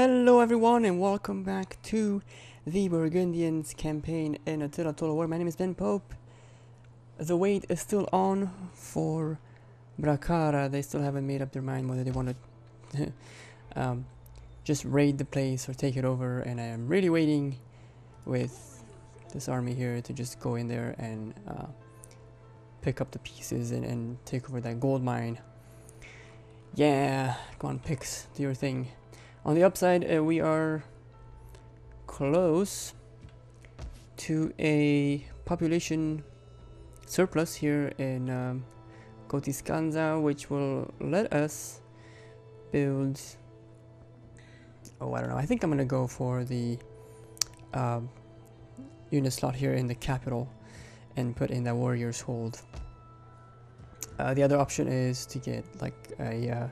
Hello everyone and welcome back to the Burgundians campaign in Attila Total War. My name is Ben Pope. The wait is still on for Bracara. They still haven't made up their mind whether they want to just raid the place or take it over, and I am really waiting with this army here to just go in there and pick up the pieces and take over that gold mine. Yeah, come on Picts, do your thing. On the upside, we are close to a population surplus here in Gotiskanza, which will let us build... Oh, I don't know. I think I'm going to go for the unit slot here in the capital and put in that warrior's hold. The other option is to get like a...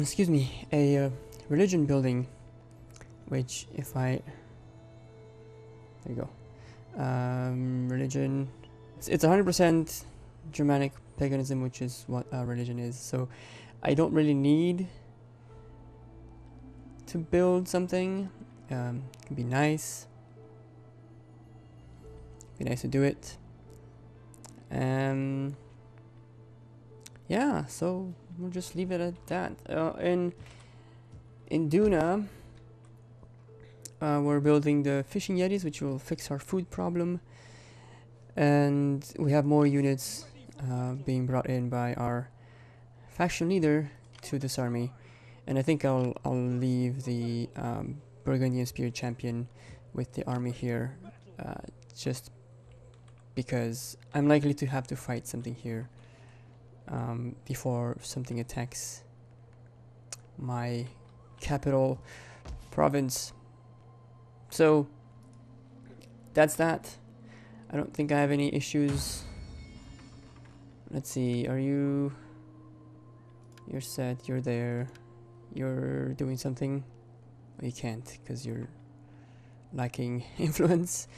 excuse me, a religion building, which if I, there you go, religion, it's 100% Germanic paganism, which is what religion is, so I don't really need to build something. It can be nice, to do it. Yeah, so we'll just leave it at that. In Duna, we're building the fishing yetis, which will fix our food problem, and we have more units being brought in by our faction leader to this army. And I think I'll leave the Burgundian Spear champion with the army here, just because I'm likely to have to fight something here before something attacks my capital province. So that's that. I don't think I have any issues. Let's see, are you... You're set, you're there, you're doing something. Well, you can't because you're lacking influence.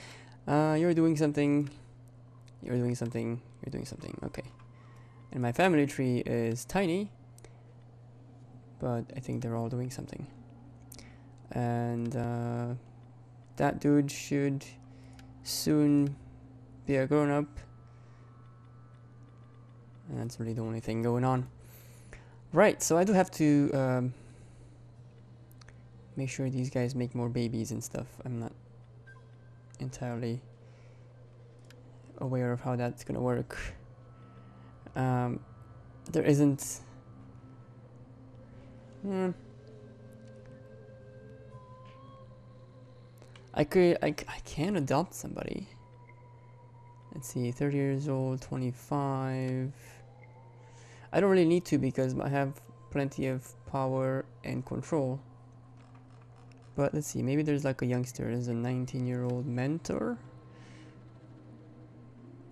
You're doing something, you're doing something, you're doing something. Okay. And my family tree is tiny, but I think they're all doing something. And that dude should soon be a grown-up. And that's really the only thing going on. Right, so I do have to make sure these guys make more babies and stuff. I'm not entirely aware of how that's gonna work. There isn't... I can adopt somebody. Let's see, 30 years old, 25... I don't really need to because I have plenty of power and control. But let's see, maybe there's like a youngster. There's a 19-year-old mentor,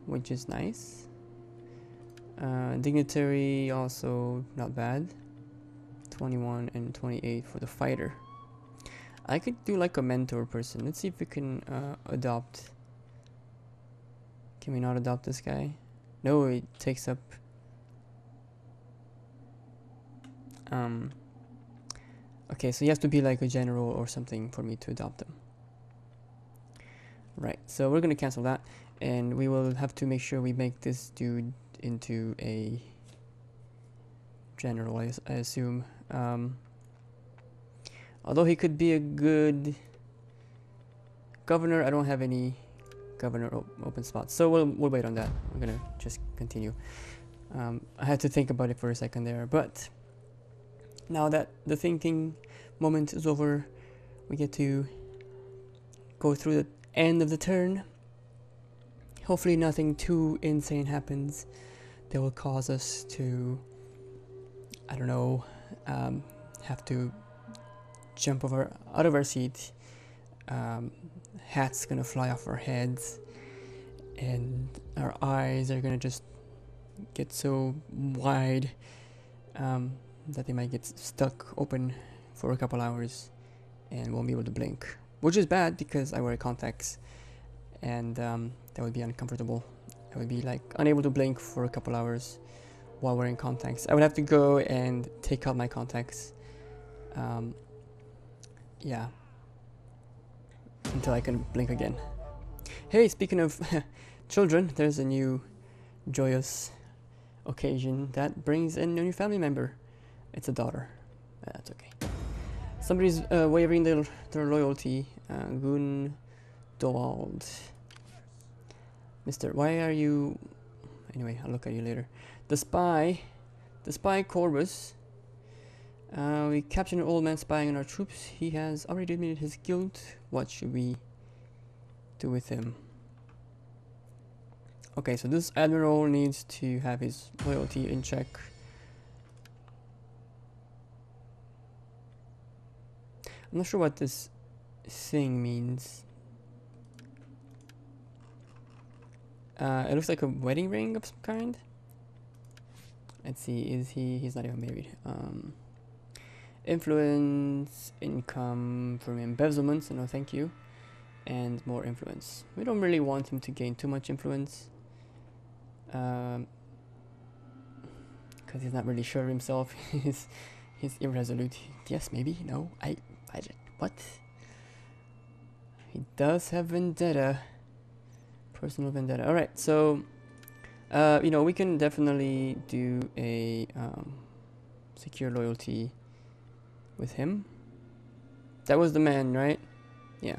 which is nice. Dignitary also not bad. 21 and 28 for the fighter. I could do like a mentor person. Let's see if we can adopt. Can we not adopt this guy? No, it takes up okay, so you have to be like a general or something for me to adopt them. Right, so we're gonna cancel that, and we will have to make sure we make this dude into a general, I assume. Although he could be a good governor, I don't have any governor open spots, so we'll wait on that. I'm gonna just continue. I had to think about it for a second there, but now that the thinking moment is over, we get to go through the end of the turn. Hopefully nothing too insane happens that will cause us to, I don't know, have to jump out of our seat. Hats gonna fly off our heads, and our eyes are gonna just get so wide that they might get stuck open for a couple hours and won't be able to blink, which is bad because I wear contacts, and that would be uncomfortable. I would be like unable to blink for a couple hours while wearing contacts. I would have to go and take out my contacts Yeah. Until I can blink again. Hey, speaking of children, there's a new joyous occasion that brings in a new family member. It's a daughter. That's okay. Somebody's wavering their loyalty. Gundwald. Mister, why are you... Anyway, I'll look at you later. The spy Corvus. We captured an old man spying on our troops. He has already admitted his guilt. What should we do with him? Okay, so this admiral needs to have his loyalty in check. I'm not sure what this thing means. It looks like a wedding ring of some kind. Let's see, is he... He's not even married. Influence, income from embezzlement, so no thank you. And more influence. We don't really want him to gain too much influence. Because he's not really sure of himself. He's irresolute. Yes, maybe, no, I did, what? He does have vendetta. Personal vendetta. All right, so you know, we can definitely do a secure loyalty with him. That was the man, right? Yeah.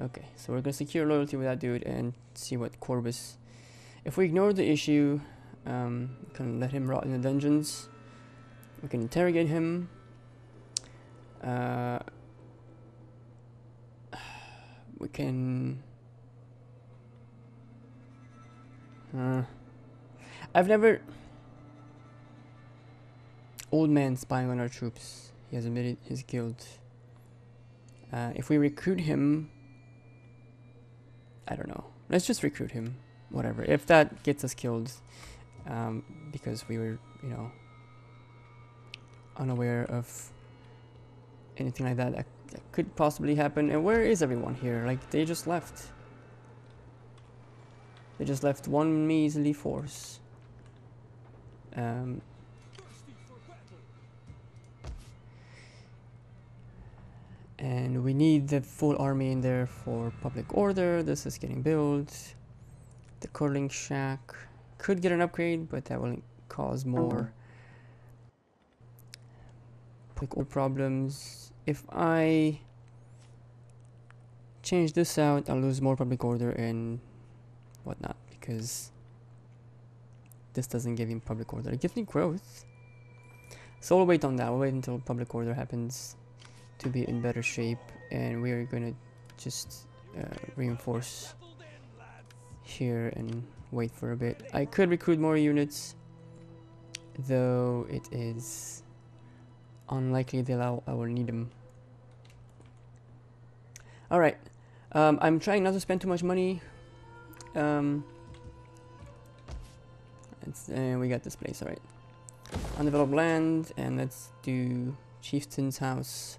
Okay, so we're gonna secure loyalty with that dude and see what Corvus. If we ignore the issue, we can let him rot in the dungeons. We can interrogate him. We can. I've never... Old man spying on our troops. He has admitted his guilt. If we recruit him... I don't know. Let's just recruit him. Whatever. If that gets us killed. Because we were, you know... unaware of anything like that. That could possibly happen. And where is everyone here? Like, they just left. They just left one measly force. And we need the full army in there for public order. This is getting built. The curling shack could get an upgrade, but that will cause more public order problems. If I change this out, I'll lose more public order and whatnot, because this doesn't give him public order. It gives me growth, so we'll wait on that. We'll wait until public order happens to be in better shape, and we're gonna just reinforce here and wait for a bit. I could recruit more units, though it is unlikely that I will need them. All right, I'm trying not to spend too much money. We got this place, alright. Undeveloped land, and let's do Chieftain's House.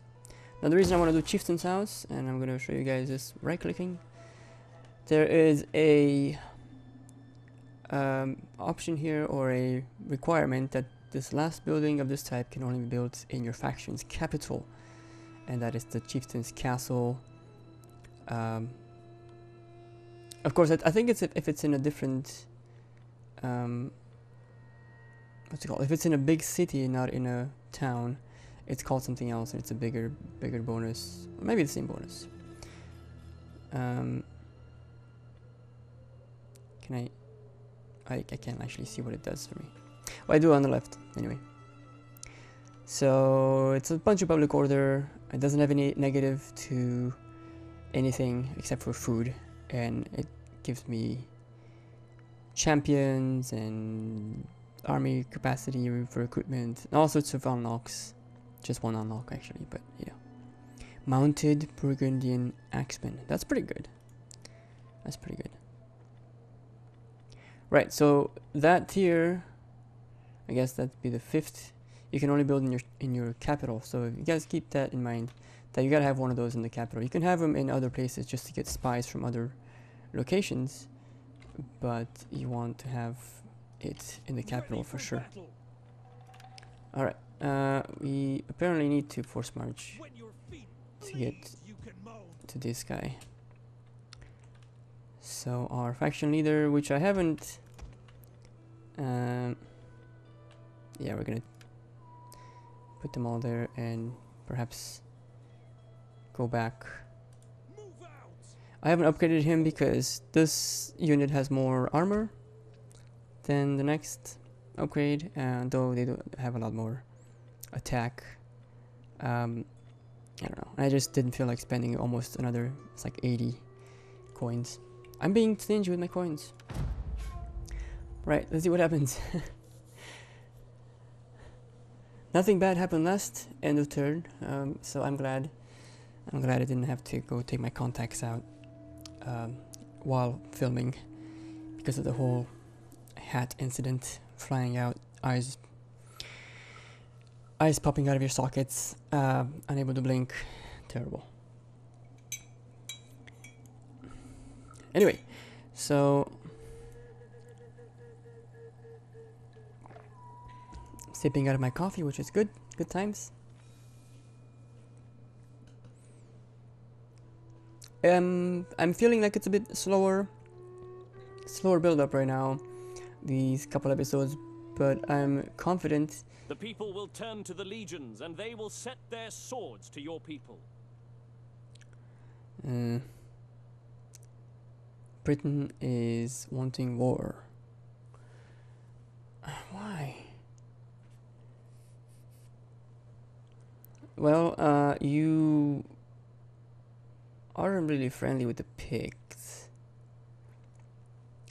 Now the reason I want to do Chieftain's House, and I'm going to show you guys this right clicking. There is a option here, or a requirement, that this last building of this type can only be built in your faction's capital. And that is the Chieftain's Castle. Of course, I think it's if it's in a different, what's it called? If it's in a big city, not in a town, it's called something else, and it's a bigger bonus, or maybe the same bonus. Can I can't actually see what it does for me. Well, I do on the left anyway. So it's a bunch of public order. It doesn't have any negative to anything except for food. And it gives me champions and army capacity for recruitment and all sorts of unlocks. Just one unlock actually, but you know. Mounted Burgundian Axemen. That's pretty good. That's pretty good. Right, so that tier, I guess that'd be the 5th. You can only build in your capital, so if you guys keep that in mind, that you gotta have one of those in the capital. You can have them in other places just to get spies from other locations, but you want to have it in the capital for sure. All right, We apparently need to force march to get to this guy. So our faction leader, which I haven't... yeah, we're gonna put them all there and perhaps go back. I haven't upgraded him because this unit has more armor than the next upgrade, though they do have a lot more attack. I don't know, I just didn't feel like spending almost another, it's like 80 coins. I'm being stingy with my coins. Right, let's see what happens. Nothing bad happened last end of turn, so I'm glad I didn't have to go take my contacts out while filming because of the whole hat incident, flying out, eyes popping out of your sockets, unable to blink, terrible. Anyway, so sipping out of my coffee, which is good, good times. I'm feeling like it's a bit slower build up right now, these couple episodes, but I'm confident. The people will turn to the legions and they will set their swords to your people. Britain is wanting war. Why? Well, you aren't really friendly with the Picts.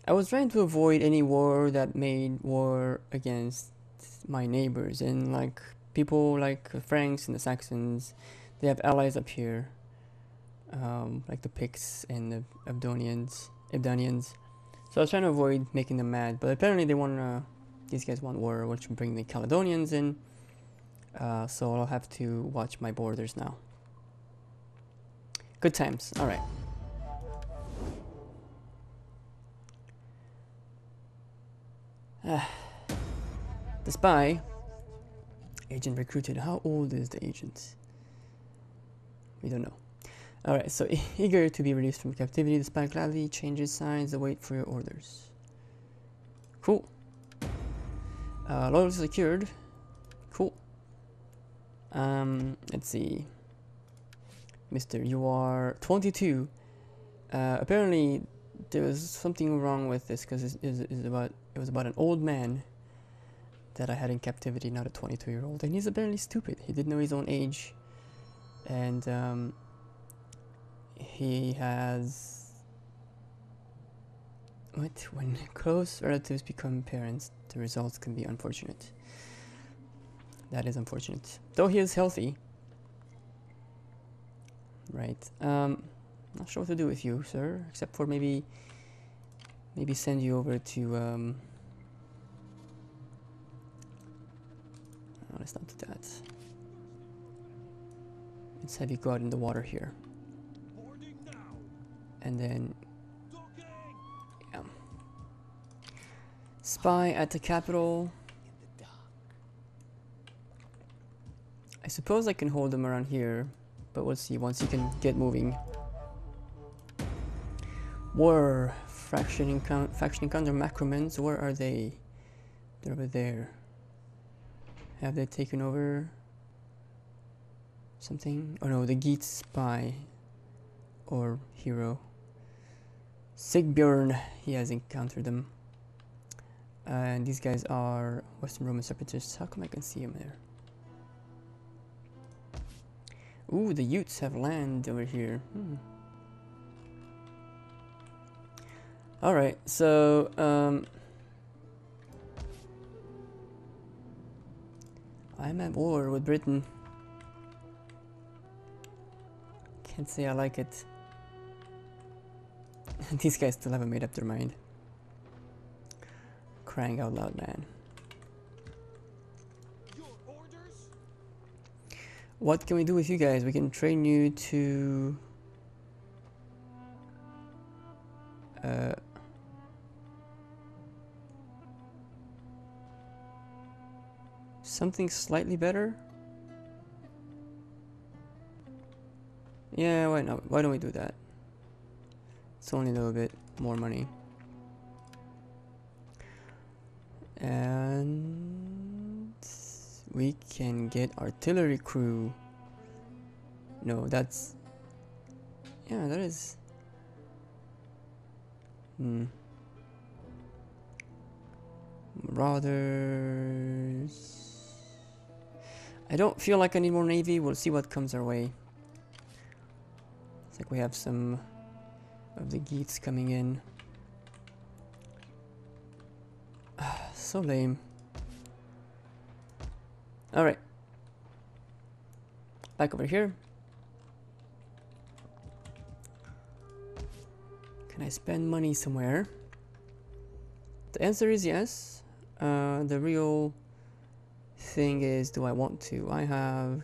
I was trying to avoid any war that made war against my neighbors, and like people like the Franks and the Saxons, they have allies up here, like the Picts and the Abdonians. So I was trying to avoid making them mad, but apparently they want these guys want war, which will bring the Caledonians in. So I'll have to watch my borders now. Good times. All right. The spy agent recruited. How old is the agent? We don't know. All right. So eager to be released from captivity, the spy gladly changes signs. Await for your orders. Cool. Loyalty secured. Cool. Let's see. Mister, you are 22. Apparently there was something wrong with this because it was about an old man that I had in captivity, not a 22-year-old, and he's apparently stupid. He didn't know his own age, and he has what? When close relatives become parents, the results can be unfortunate. That is unfortunate. Though he is healthy. Right. Not sure what to do with you, sir. Except for maybe send you over to... No, let's not do that. Let's have you go out in the water here. And then... Yeah. Spy at the capital. I suppose I can hold them around here, but we'll see once you can get moving. War. Faction encounter Macromans. Where are they? They're over there. Have they taken over something? Oh no, the Geats spy or hero. Sigbjorn, he has encountered them. And these guys are Western Roman separatists. How come I can see him there? Ooh, the Jutes have land over here. Alright, so... I'm at war with Britain. Can't say I like it. These guys still haven't made up their mind. Crying out loud, man. What can we do with you guys? We can train you to... something slightly better? Yeah, why not? Why don't we do that? It's only a little bit more money. And we can get artillery crew. No, that's... yeah, that is... hmm. Marauders... I don't feel like I need more navy. We'll see what comes our way. It's like we have some of the Geats coming in. So lame. Alright. Back over here. Can I spend money somewhere? The answer is yes. The real thing is, do I want to? I have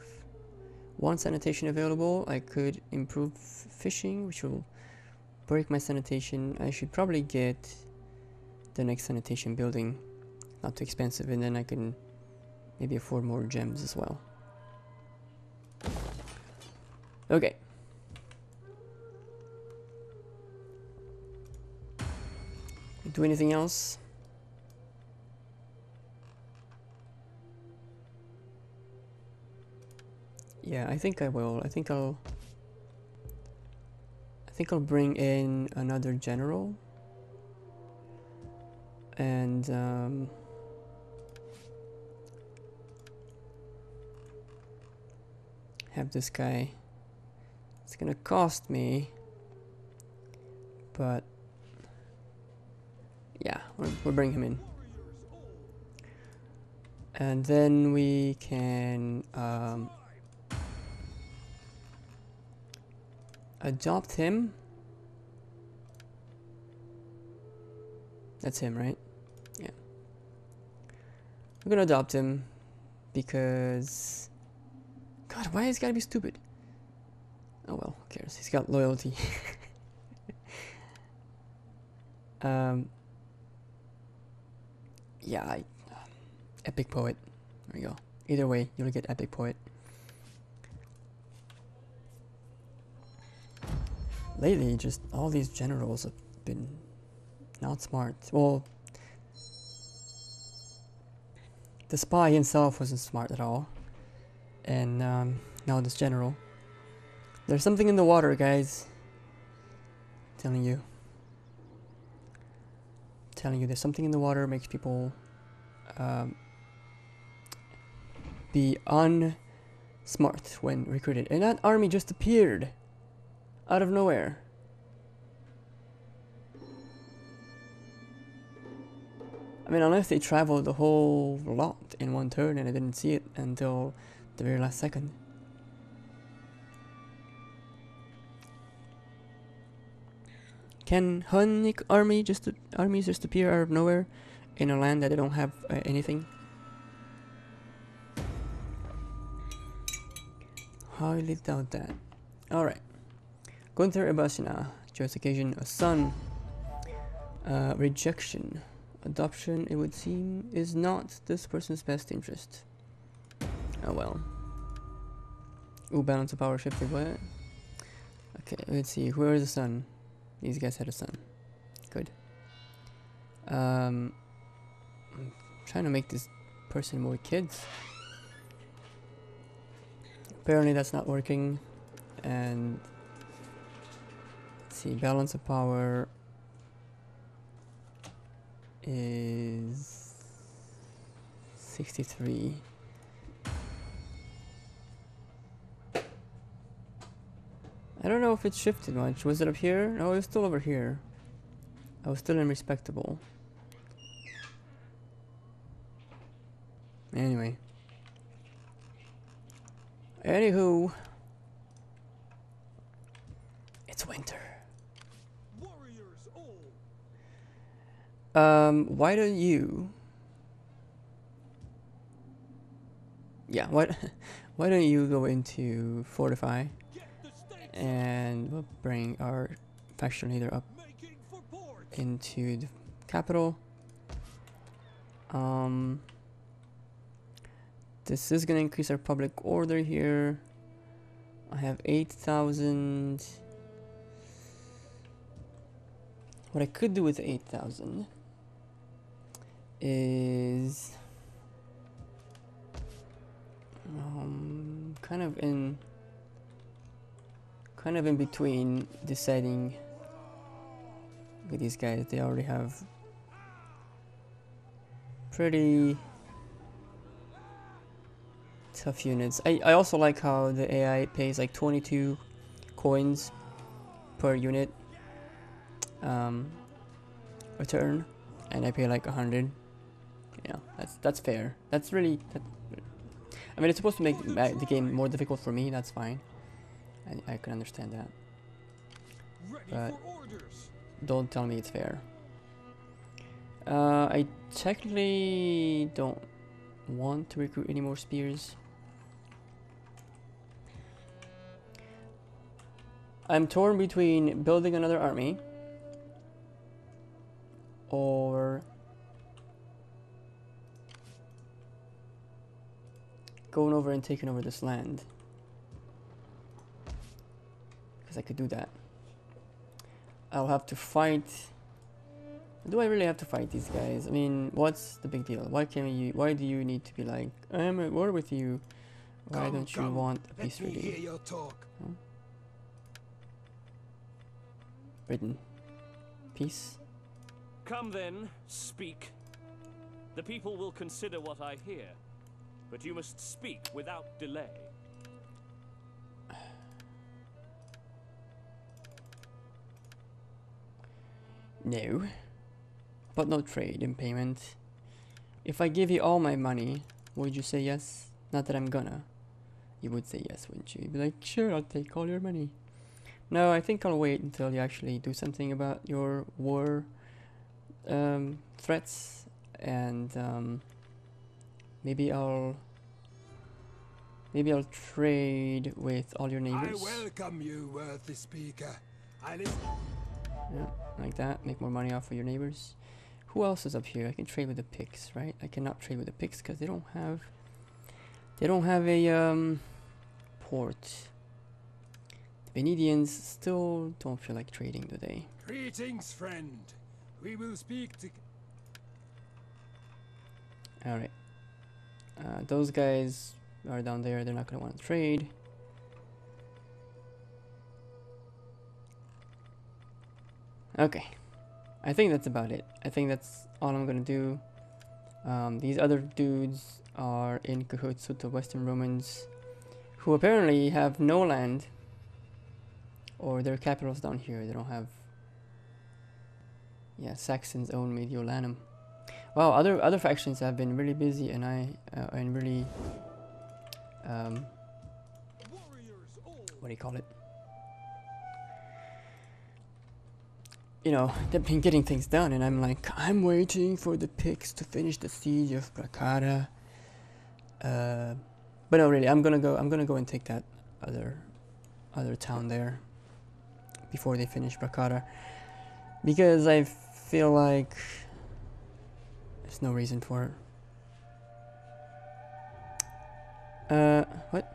one sanitation available. I could improve fishing, which will break my sanitation. I should probably get the next sanitation building. Not too expensive, and then I can maybe afford more gems as well. Okay. Do anything else? Yeah, I think I will. I think I'll bring in another general. And have this guy. It's gonna cost me, but yeah, we'll bring him in, and then we can adopt him. That's him, right? Yeah, we're gonna adopt him because God, why he's gotta be stupid? Oh well, who cares? He's got loyalty. Yeah, epic poet. There we go. Either way, you'll get epic poet. Lately, just all these generals have been not smart. Well, the spy himself wasn't smart at all. And now this general. There's something in the water, guys. I'm telling you. I'm telling you, there's something in the water that makes people be unsmart when recruited. And that army just appeared out of nowhere. I mean, unless they traveled the whole lot in one turn and I didn't see it until the very last second. Can Hunnic armies just appear out of nowhere in a land that they don't have anything? Highly doubt that. Alright. Gunther Ebasina. Joyous occasion. A son. Rejection. Adoption, it would seem, is not this person's best interest. Oh well. Ooh, balance of power shifted, what? Okay, let's see, where is the son? These guys had a son. Good. I'm trying to make this person more kids. Apparently that's not working. And let's see, balance of power is 63. I don't know if it shifted much. Was it up here? No, it was still over here. I was still in respectable. Anyway. Anywho. It's winter. Warriors all. Why don't you... yeah, why don't you go into fortify? And we'll bring our faction leader up into the capital. This is gonna increase our public order here. I have 8,000. What I could do with 8,000 is kind of in between deciding. Look at these guys, they already have pretty tough units. I also like how the AI pays like 22 coins per unit a turn, and I pay like 100. Yeah, that's fair. That's really that, I mean, it's supposed to make the game more difficult for me, that's fine. I can understand that. But don't tell me it's fair. I technically don't want to recruit any more spears. I'm torn between building another army or going over and taking over this land, because I could do that. I'll have to fight. Do I really have to fight these guys? I mean, what's the big deal? Why do you need to be like, I am at war with you? Why don't you want a peace treaty? Huh? Britain, peace. Come then, speak. The people will consider what I hear, but you must speak without delay. No. But no trade in payment. If I give you all my money, would you say yes? Not that I'm gonna. You would say yes, wouldn't you? You'd be like, sure, I'll take all your money. No, I think I'll wait until you actually do something about your war threats, and maybe I'll trade with all your neighbors. I welcome you, worthy speaker. Yeah, like that. Make more money off of your neighbors. Who else is up here? I can trade with the Picts, right? I cannot trade with the Picts because they don't have a port. The Venetians still don't feel like trading today. Greetings, friend. We will speak to. All right. Those guys are down there. They're not gonna want to trade. Okay. I think that's about it. I think that's all I'm gonna do. These other dudes are in cahoots with the Western Romans, who apparently have no land, or their capital's down here. They don't have. Yeah, Saxons own Mediolanum. Wow, other factions have been really busy, and what do you call it? You know, they've been getting things done, and I'm like, I'm waiting for the Picts to finish the siege of Bracara. But no, really, I'm gonna go and take that other town there before they finish Bracara, because I feel like there's no reason for it. What?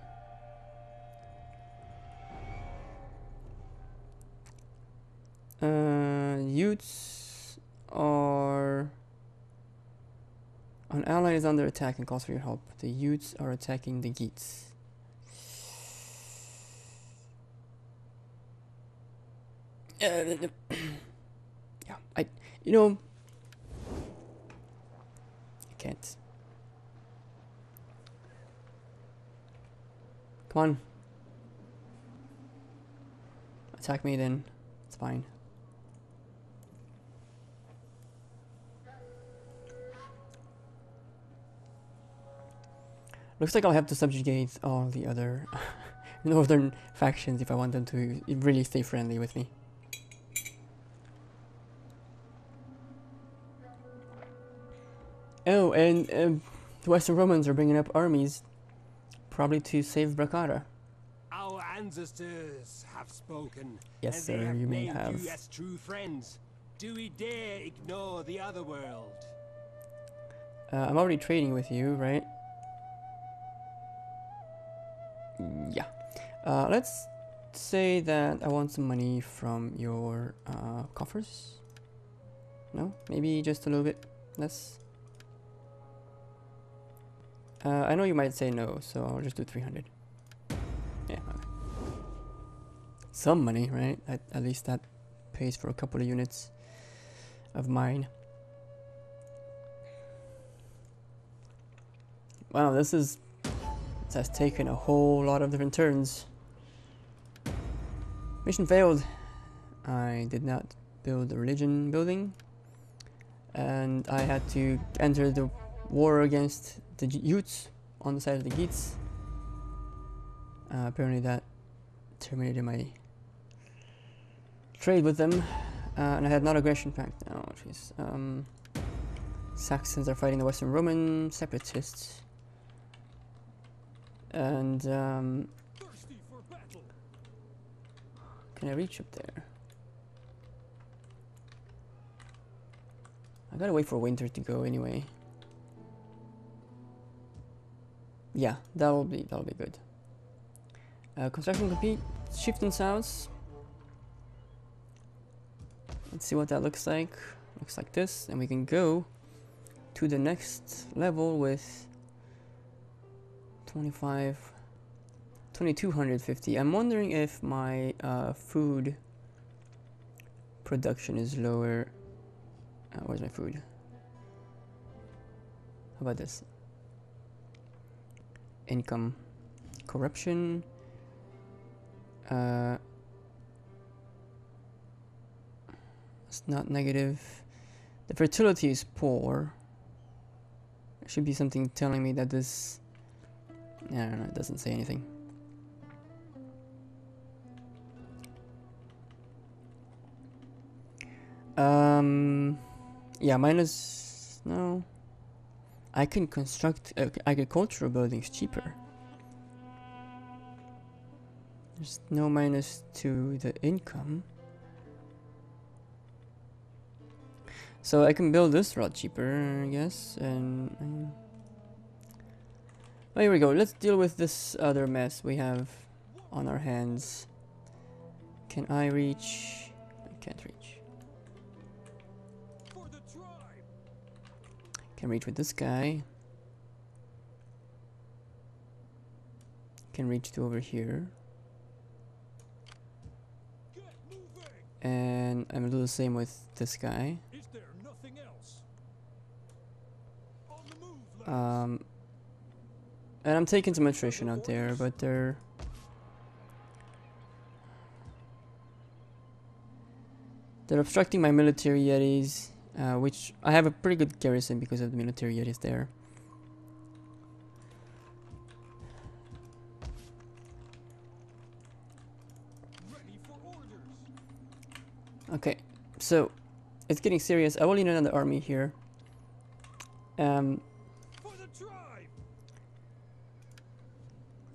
Jutes are. An ally is under attack and calls for your help. The Jutes are attacking the Geats. Yeah, I can't. Come on. Attack me then. It's fine. Looks like I'll have to subjugate all the other northern factions if I want them to really stay friendly with me. Oh, and the Western Romans are bringing up armies, probably to save Bracara. Our ancestors have spoken. Yes, sir, you may have. You as true friends. Do we dare ignore the other world? I'm already trading with you, right? Yeah. Let's say that I want some money from your coffers. No? Maybe just a little bit less. I know you might say no, so I'll just do 300. Yeah, okay. Some money, right? At least that pays for a couple of units of mine. Wow, this has taken a whole lot of different turns. Mission failed. I did not build a religion building, and I had to enter the war against the Jutes on the side of the Geats. Apparently that terminated my trade with them, and I had non-aggression pact. Oh jeez. Saxons are fighting the Western Roman separatists, and can I reach up there? I gotta wait for winter to go anyway. Yeah, that'll be good. Construction complete. Shifting sounds. Let's see what that looks like. Looks like this, and we can go to the next level with 2250. I'm wondering if my food production is lower. Where's my food? How about this? Income, corruption. It's not negative. The fertility is poor. There should be something telling me that this... I don't know, it doesn't say anything. Yeah, minus... no. I can construct agricultural buildings cheaper. There's no minus to the income. So I can build this route cheaper, I guess, and well, here we go. Let's deal with this other mess we have on our hands. Can I reach? I can't reach. Can reach with this guy. Can reach to over here. And I'm gonna do the same with this guy. And I'm taking some attrition out there, but they're... they're obstructing my military yetis, which I have a pretty good garrison because of the military yetis there. Okay, so it's getting serious. I will need another army here.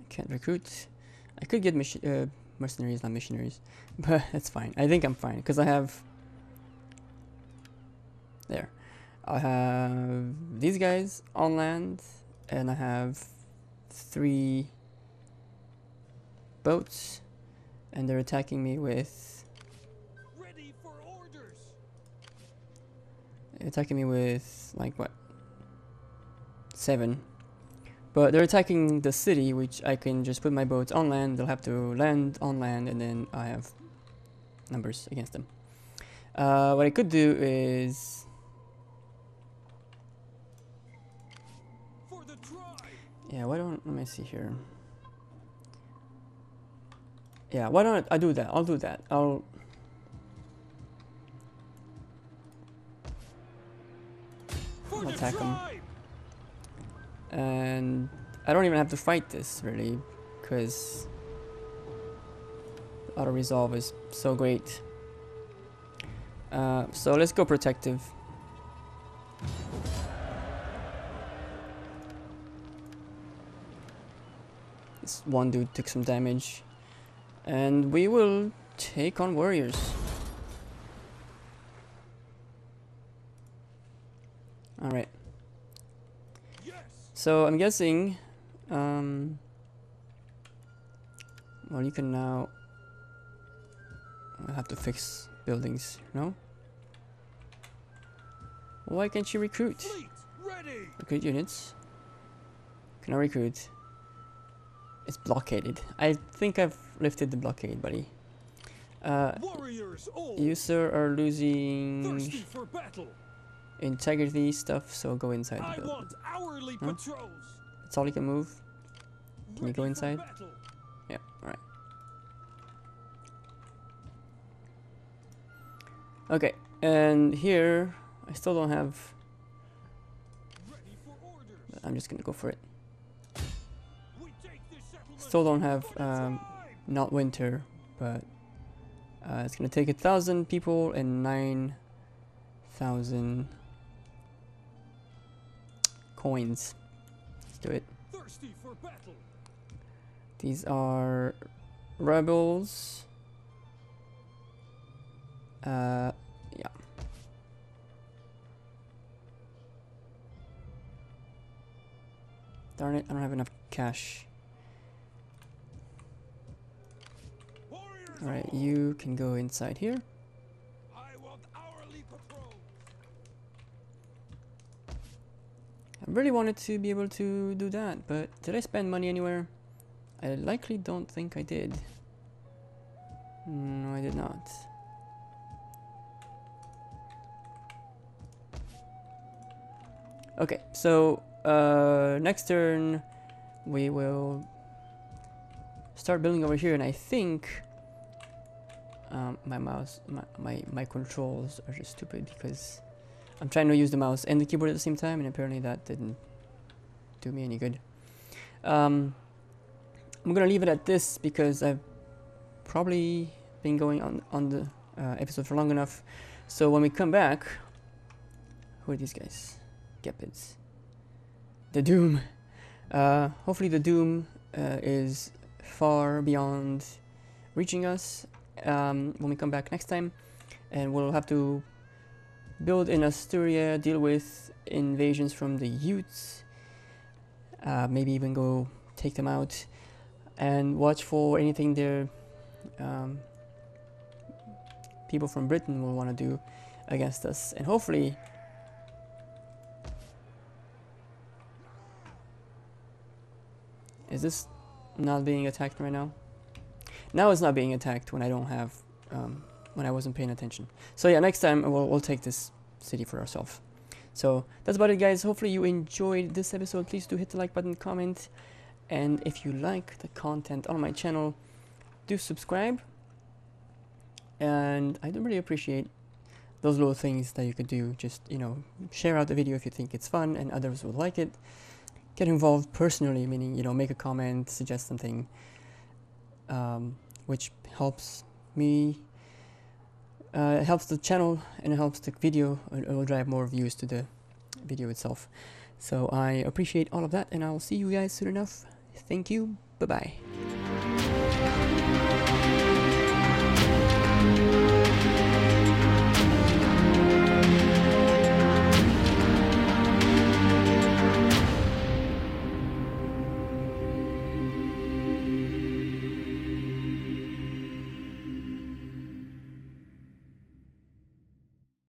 Can't recruit. I could get mercenaries, not missionaries, but that's fine. I think I'm fine because I have there. I have these guys on land, and I have 3 boats, and they're attacking me with like what? 7. But they're attacking the city, which I can just put my boats on land. They'll have to land on land, and then I have numbers against them. What I could do is yeah, why don't, let me see here. Yeah, why don't I do that? I'll do that. I'll attack them. And I don't even have to fight this really, because auto resolve is so great. So let's go protective. This one dude took some damage, and we will take on warriors. All right. So I'm guessing Well, you can now... I'll have to fix buildings, no? Why can't you recruit? Recruit units. Can I recruit? It's blockaded. I think I've lifted the blockade, buddy. You, sir, are losing integrity stuff, so go inside the building. No? That's all you can move. Can you go inside? Yeah, alright. Okay, and here, I still don't have... But I'm just gonna go for it. Still don't have, not winter, but... it's gonna take 1,000 people and 9,000 coins. Let's do it. These are rebels. Yeah. Darn it, I don't have enough cash. Alright, you can go inside here. I really wanted to be able to do that, but did I spend money anywhere? I likely don't think I did. No, I did not. Okay, so next turn we will start building over here, and I think my mouse, my controls are just stupid because I'm trying to use the mouse and the keyboard at the same time, and apparently that didn't do me any good. I'm gonna leave it at this because I've probably been going on the episode for long enough. So when we come back, who are these guys? Gepids. The doom. Hopefully the doom is far beyond reaching us when we come back next time, and we'll have to build in Asturia, deal with invasions from the Jutes, maybe even go take them out, and watch for anything their people from Britain will want to do against us, and hopefully is this not being attacked right now? Now it's not being attacked when I don't have, when I wasn't paying attention. So yeah, next time we'll take this city for ourselves. So that's about it, guys. Hopefully you enjoyed this episode. Please do hit the like button, comment, and if you like the content on my channel, do subscribe. And I do really appreciate those little things that you could do. Just, you know, share out the video if you think it's fun and others will like it. Get involved personally, meaning, you know, make a comment, suggest something, which helps me, it helps the channel, and it helps the video, and it will drive more views to the video itself. So I appreciate all of that, and I'll see you guys soon enough. Thank you, bye-bye.